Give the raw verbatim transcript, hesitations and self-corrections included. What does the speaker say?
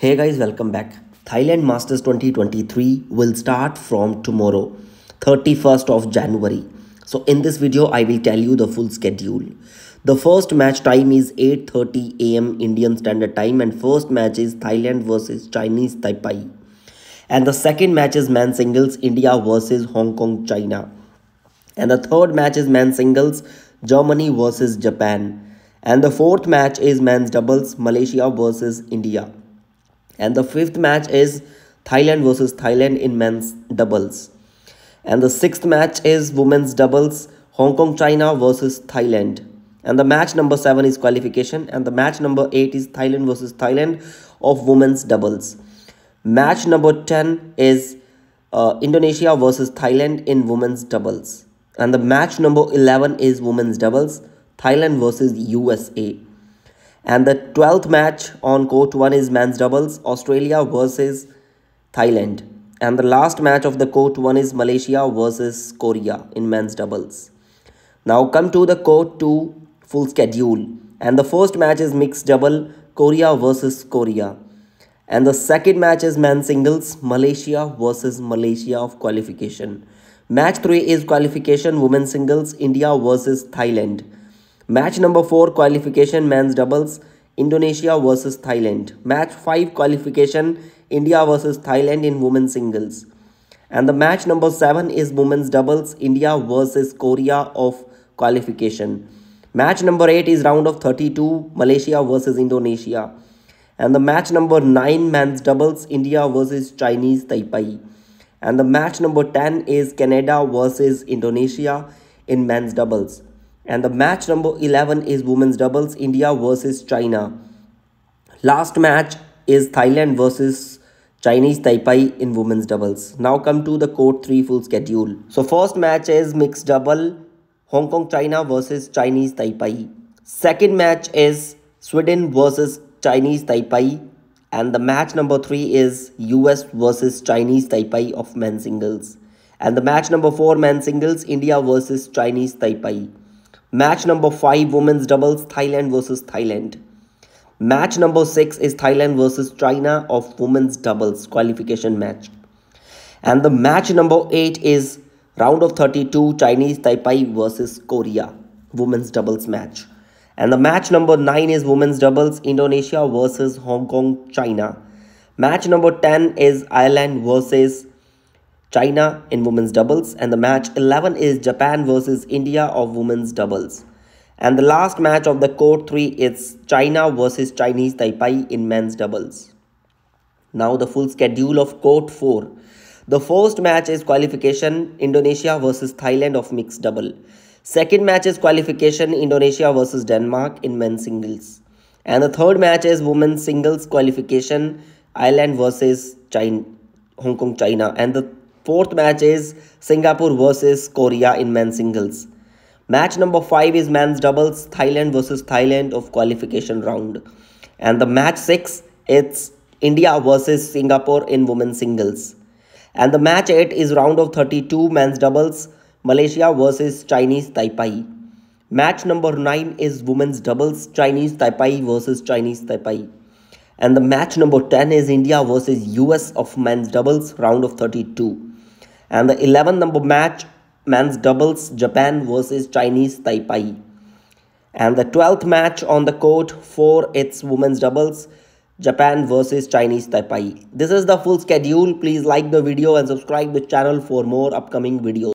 Hey guys, welcome back. Thailand Masters twenty twenty-three will start from tomorrow, thirty-first of January. So in this video, I will tell you the full schedule. The first match time is eight thirty A M Indian Standard Time and first match is Thailand versus Chinese Taipei. And the second match is men's singles, India versus Hong Kong, China. And the third match is men's singles, Germany versus Japan. And the fourth match is men's doubles, Malaysia versus India. And the fifth match is Thailand versus Thailand in men's doubles. And the sixth match is women's doubles, Hong Kong, China versus Thailand. And the match number seven is qualification. And the match number eight is Thailand versus Thailand of women's doubles. Match number ten is uh, Indonesia versus Thailand in women's doubles. And the match number eleven is women's doubles, Thailand versus U S A. And the twelfth match on court one is men's doubles, Australia versus Thailand. And the last match of the court one is Malaysia versus Korea in men's doubles. Now come to the court two full schedule. And the first match is mixed double, Korea versus Korea. And the second match is men's singles, Malaysia versus Malaysia of qualification. Match three is qualification, women's singles, India versus Thailand. Match number four, qualification, men's doubles, Indonesia versus Thailand. Match five, qualification, India versus Thailand in women's singles. And the match number seven is women's doubles, India versus Korea of qualification. Match number eight is round of thirty-two, Malaysia versus Indonesia. And the match number nine, men's doubles, India versus Chinese Taipei. And the match number ten is Canada versus Indonesia in men's doubles. And the match number eleven is women's doubles, India versus China. Last match is Thailand versus Chinese Taipei in women's doubles. Now come to the court three full schedule. So first match is mixed double, Hong Kong, China versus Chinese Taipei. Second match is Sweden versus Chinese Taipei. And the match number three is U S versus Chinese Taipei of men's singles. And the match number four, men's singles, India versus Chinese Taipei. Match number five, women's doubles, Thailand versus Thailand. Match number six is Thailand versus China of women's doubles qualification match. And the match number eight is round of thirty-two, Chinese Taipei versus Korea women's doubles match. And the match number nine is women's doubles, Indonesia versus Hong Kong, China. Match number ten is Ireland versus China in women's doubles. And the match eleven is Japan versus India of women's doubles. And the last match of the court three is China versus Chinese Taipei in men's doubles. Now the full schedule of court four. The first match is qualification, Indonesia versus Thailand of mixed double. Second match is qualification, Indonesia versus Denmark in men's singles. And the third match is women's singles qualification, Ireland versus China, Hong Kong, China. And the fourth match is Singapore versus Korea in men's singles. Match number five is men's doubles, Thailand versus Thailand of qualification round. And the match six is India versus Singapore in women's singles. And the match eight is round of thirty-two, men's doubles, Malaysia versus Chinese Taipei. Match number nine is women's doubles, Chinese Taipei versus Chinese Taipei. And the match number ten is India versus U S of men's doubles, round of thirty-two. And the eleventh number match, men's doubles, Japan versus Chinese Taipei. And the twelfth match on the court for its women's doubles, Japan versus Chinese Taipei. This is the full schedule. Please like the video and subscribe the channel for more upcoming videos.